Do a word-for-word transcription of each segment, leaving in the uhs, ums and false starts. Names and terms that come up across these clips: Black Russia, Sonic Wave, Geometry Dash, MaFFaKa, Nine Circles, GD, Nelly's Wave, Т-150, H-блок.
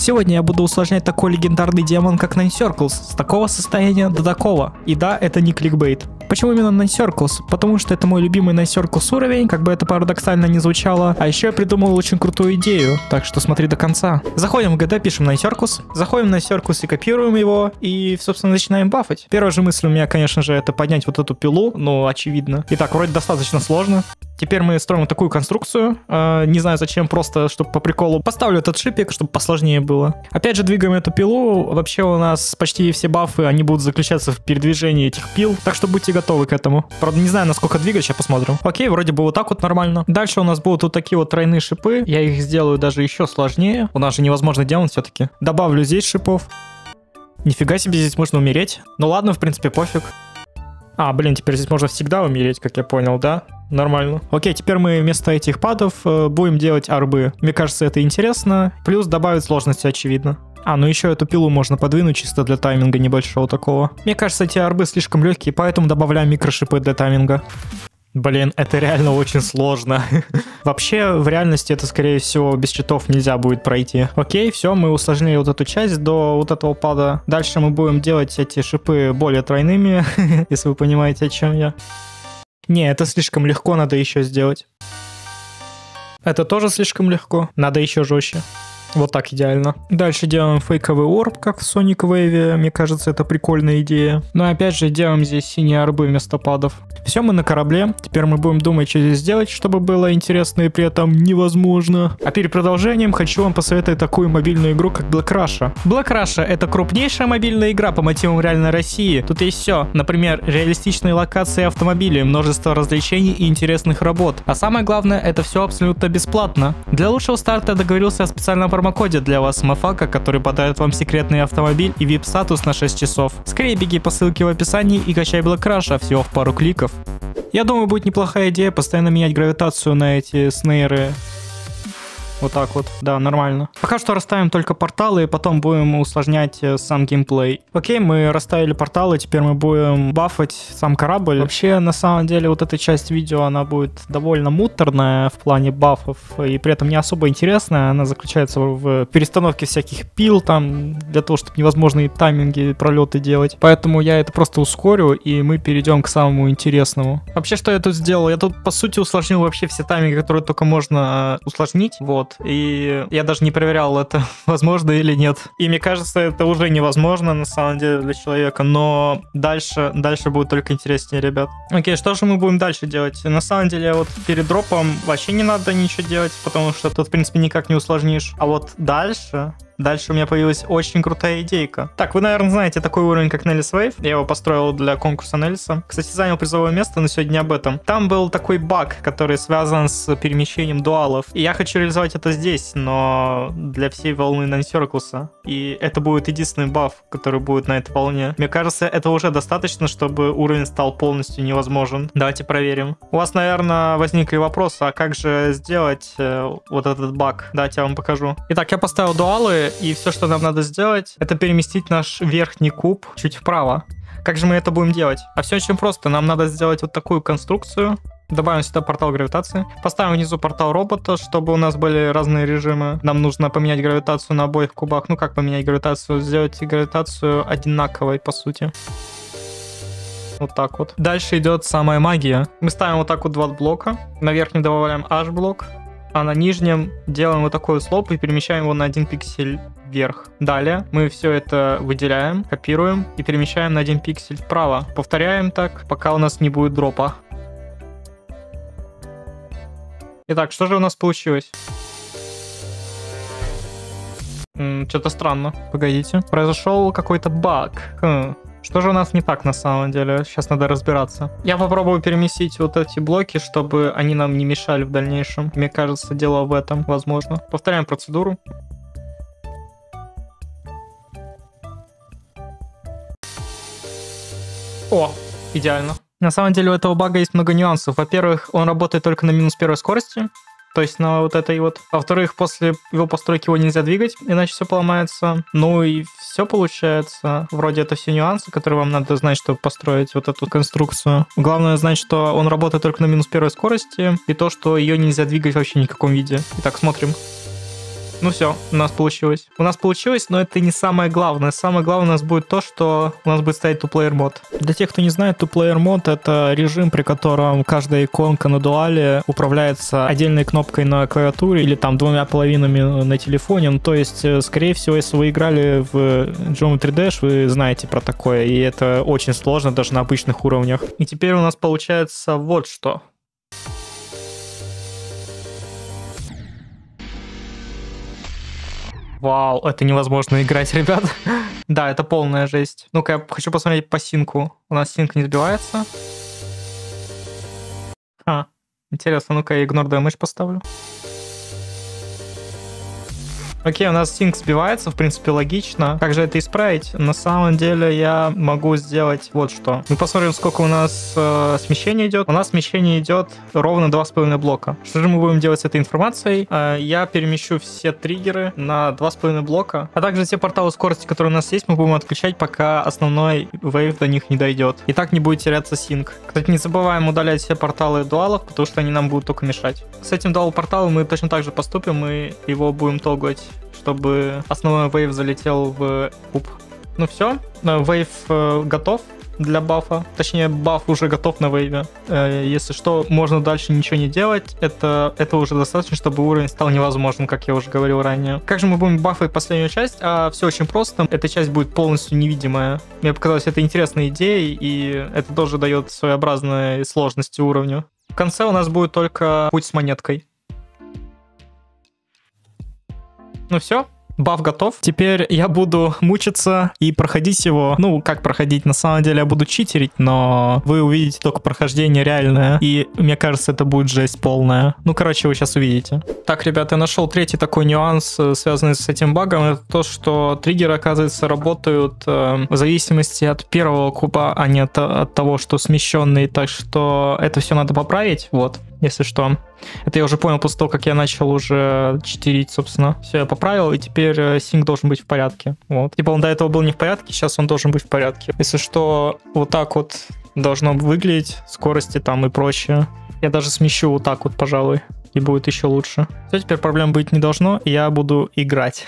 Сегодня я буду усложнять такой легендарный демон, как Nine Circles, с такого состояния до такого. И да, это не кликбейт. Почему именно Nine Circles? Потому что это мой любимый Nine Circles уровень, как бы это парадоксально не звучало. А еще я придумал очень крутую идею, так что смотри до конца. Заходим в джи ди, пишем Nine Circles, заходим на Circles и копируем его, и, собственно, начинаем бафать. Первая же мысль у меня, конечно же, это поднять вот эту пилу, ну, очевидно. Итак, вроде достаточно сложно. Теперь мы строим такую конструкцию, э, не знаю зачем, просто чтобы по приколу. Поставлю этот шипик, чтобы посложнее было. Опять же двигаем эту пилу, вообще у нас почти все бафы, они будут заключаться в передвижении этих пил, так что будьте готовы к этому. Правда не знаю насколько двигать, сейчас посмотрим. Окей, вроде бы вот так вот нормально. Дальше у нас будут вот такие вот тройные шипы, я их сделаю даже еще сложнее, у нас же невозможно делать все-таки. Добавлю здесь шипов. Нифига себе, здесь можно умереть, ну ладно, в принципе пофиг. А, блин, теперь здесь можно всегда умереть, как я понял, да? Нормально. Окей, теперь мы вместо этих падов э, будем делать арбы. Мне кажется, это интересно. Плюс добавить сложности, очевидно. А, ну еще эту пилу можно подвинуть чисто для тайминга небольшого такого. Мне кажется, эти арбы слишком легкие, поэтому добавляем микрошипы для тайминга. Блин, это реально очень сложно. Вообще, в реальности это, скорее всего, без читов нельзя будет пройти. Окей, все, мы усложнили вот эту часть до вот этого пада. Дальше мы будем делать эти шипы более тройными, если вы понимаете, о чем я. Не, это слишком легко, надо еще сделать. Это тоже слишком легко, надо еще жестче. Вот так идеально. Дальше делаем фейковый орб, как в Sonic Wave. Мне кажется, это прикольная идея. Но опять же, делаем здесь синие орбы вместо падов. Все, мы на корабле. Теперь мы будем думать, что здесь сделать, чтобы было интересно и при этом невозможно. А перед продолжением хочу вам посоветовать такую мобильную игру, как Black Russia. Black Russia — это крупнейшая мобильная игра по мотивам реальной России. Тут есть все. Например, реалистичные локации, автомобили, множество развлечений и интересных работ. А самое главное, это все абсолютно бесплатно. Для лучшего старта я договорился о специальном промокоде для вас MaFFaKa, который подарит вам секретный автомобиль и ви ай пи-статус на шесть часов. Скорее беги по ссылке в описании и качай Black Russia всего в пару кликов. Я думаю, будет неплохая идея постоянно менять гравитацию на эти снейры. Вот так вот, да, нормально. Пока что расставим только порталы, и потом будем усложнять сам геймплей. Окей, мы расставили порталы, теперь мы будем бафать сам корабль. Вообще, на самом деле, вот эта часть видео, она будет довольно муторная в плане бафов, и при этом не особо интересная. Она заключается в перестановке всяких пил, там, для того, чтобы невозможные тайминги, пролеты делать. Поэтому я это просто ускорю, и мы перейдем к самому интересному. Вообще, что я тут сделал? Я тут, по сути, усложнил вообще все тайминги, которые только можно усложнить, вот. И я даже не проверял, это возможно или нет. И мне кажется, это уже невозможно на самом деле для человека. Но дальше, дальше будет только интереснее, ребят. Окей, что же мы будем дальше делать? На самом деле, вот перед дропом вообще не надо ничего делать, потому что тут, в принципе, никак не усложнишь. А вот дальше... Дальше у меня появилась очень крутая идейка. Так, вы, наверное, знаете такой уровень, как Nelly's Wave. Я его построил для конкурса Nelly's. Кстати, занял призовое место, но сегодня не об этом. Там был такой баг, который связан с перемещением дуалов. И я хочу реализовать это здесь, но для всей волны Nine Circles. И это будет единственный баф, который будет на этой волне. Мне кажется, это уже достаточно, чтобы уровень стал полностью невозможен. Давайте проверим. У вас, наверное, возникли вопросы, а как же сделать э, вот этот баг? Давайте я вам покажу. Итак, я поставил дуалы. И все, что нам надо сделать, это переместить наш верхний куб чуть вправо. Как же мы это будем делать? А все очень просто. Нам надо сделать вот такую конструкцию. Добавим сюда портал гравитации. Поставим внизу портал робота, чтобы у нас были разные режимы. Нам нужно поменять гравитацию на обоих кубах. Ну как поменять гравитацию? Сделать гравитацию одинаковой, по сути. Вот так вот. Дальше идет самая магия. Мы ставим вот так вот два блока. На верхнем добавляем H-блок. А на нижнем делаем вот такой слоп и перемещаем его на один пиксель вверх. Далее мы все это выделяем, копируем и перемещаем на один пиксель вправо. Повторяем так, пока у нас не будет дропа. Итак, что же у нас получилось? Что-то странно. Погодите. Произошел какой-то баг. Хм. Что же у нас не так на самом деле? Сейчас надо разбираться. Я попробую переместить вот эти блоки, чтобы они нам не мешали в дальнейшем. Мне кажется, дело в этом, возможно. Повторяем процедуру. О, идеально. На самом деле у этого бага есть много нюансов. Во-первых, он работает только на минус первой скорости. То есть на вот этой вот. Во-вторых, после его постройки его нельзя двигать, иначе все поломается. Ну и все получается. Вроде это все нюансы, которые вам надо знать, чтобы построить вот эту конструкцию. Главное знать, что он работает только на минус первой скорости, и то, что ее нельзя двигать вообще ни в каком виде. Итак, смотрим. Ну все, у нас получилось. У нас получилось, но это не самое главное. Самое главное у нас будет то, что у нас будет стоять two-player мод. Для тех, кто не знает, two-player мод — это режим, при котором каждая иконка на дуале управляется отдельной кнопкой на клавиатуре или там двумя половинами на телефоне. Ну, то есть, скорее всего, если вы играли в Geometry Dash, вы знаете про такое, и это очень сложно даже на обычных уровнях. И теперь у нас получается вот что. Вау, это невозможно играть, ребят. Да, это полная жесть. Ну-ка, я хочу посмотреть по синку. У нас синк не сбивается. А, интересно, ну-ка я игнор damage поставлю. Окей, у нас синк сбивается, в принципе, логично. Как же это исправить? На самом деле я могу сделать вот что. Мы посмотрим, сколько у нас э, смещение идет. У нас смещение идет ровно два с половиной блока. Что же мы будем делать с этой информацией? Э, я перемещу все триггеры на два с половиной блока. А также все порталы скорости, которые у нас есть, мы будем отключать, пока основной вейв до них не дойдет. И так не будет теряться синк. Кстати, не забываем удалять все порталы дуалов, потому что они нам будут только мешать. С этим дуал-порталом мы точно так же поступим, мы его будем толгать, чтобы основной вейв залетел в куб. Ну все, вейв э, готов для бафа. Точнее, баф уже готов на вейве. Э, если что, можно дальше ничего не делать. Это, это уже достаточно, чтобы уровень стал невозможным, как я уже говорил ранее. Как же мы будем бафать последнюю часть? А все очень просто. Эта часть будет полностью невидимая. Мне показалось, это интересная идея, и это тоже дает своеобразной сложности уровню. В конце у нас будет только путь с монеткой. Ну все, баф готов. Теперь я буду мучиться и проходить его. Ну, как проходить? На самом деле я буду читерить, но вы увидите только прохождение реальное. И мне кажется, это будет жесть полная. Ну, короче, вы сейчас увидите. Так, ребята, я нашел третий такой нюанс, связанный с этим багом. Это то, что триггеры, оказывается, работают э, в зависимости от первого куба, а не от, от того, что смещенный. Так что это все надо поправить. Вот. Если что. Это я уже понял после того, как я начал уже читерить, собственно. Все, я поправил, и теперь синк должен быть в порядке. Вот. Типа он до этого был не в порядке, сейчас он должен быть в порядке. Если что, вот так вот должно выглядеть, скорости там и прочее. Я даже смещу вот так вот, пожалуй, и будет еще лучше. Все, теперь проблем быть не должно, и я буду играть.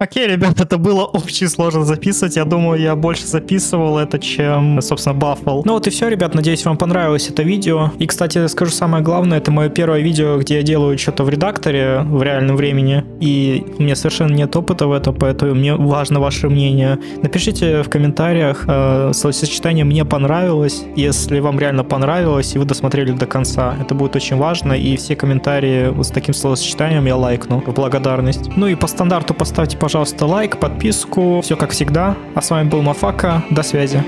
Окей, ребят, это было очень сложно записывать. Я думаю, я больше записывал это, чем, собственно, бафал. Ну вот и все, ребят. Надеюсь, вам понравилось это видео. И, кстати, скажу самое главное. Это мое первое видео, где я делаю что-то в редакторе в реальном времени. И у меня совершенно нет опыта в этом, поэтому мне важно ваше мнение. Напишите в комментариях э, словосочетание «мне понравилось», если вам реально понравилось и вы досмотрели до конца. Это будет очень важно. И все комментарии вот с таким словосочетанием я лайкну в благодарность. Ну и по стандарту поставьте, пожалуйста, лайк, подписку, все как всегда. А с вами был MaFFaKa, до связи.